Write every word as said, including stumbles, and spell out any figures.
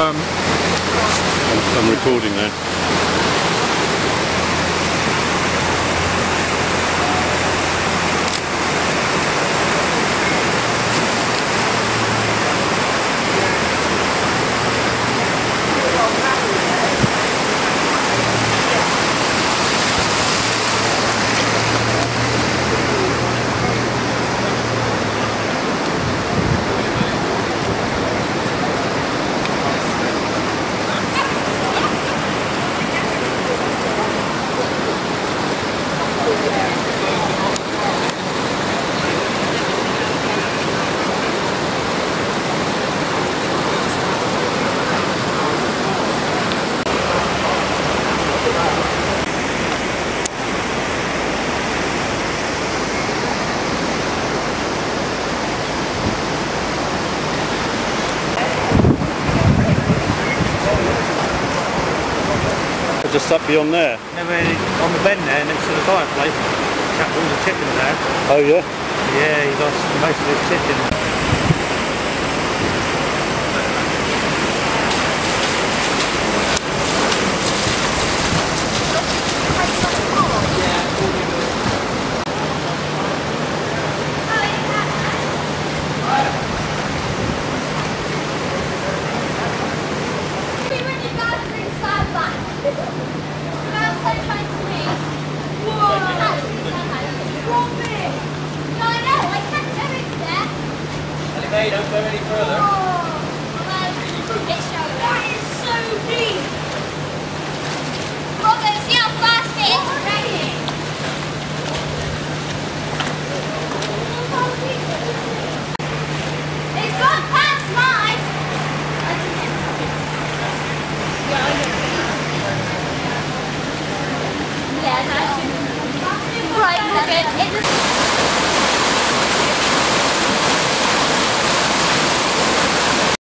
Um, I'm recording now. Just up beyond there? No, on the bend there next to the fireplace, chap all the chickens there. Oh yeah? Yeah, he lost most of his chickens. Hey, don't go any further. Oh, man. That is so deep. Robert, see how fast it is?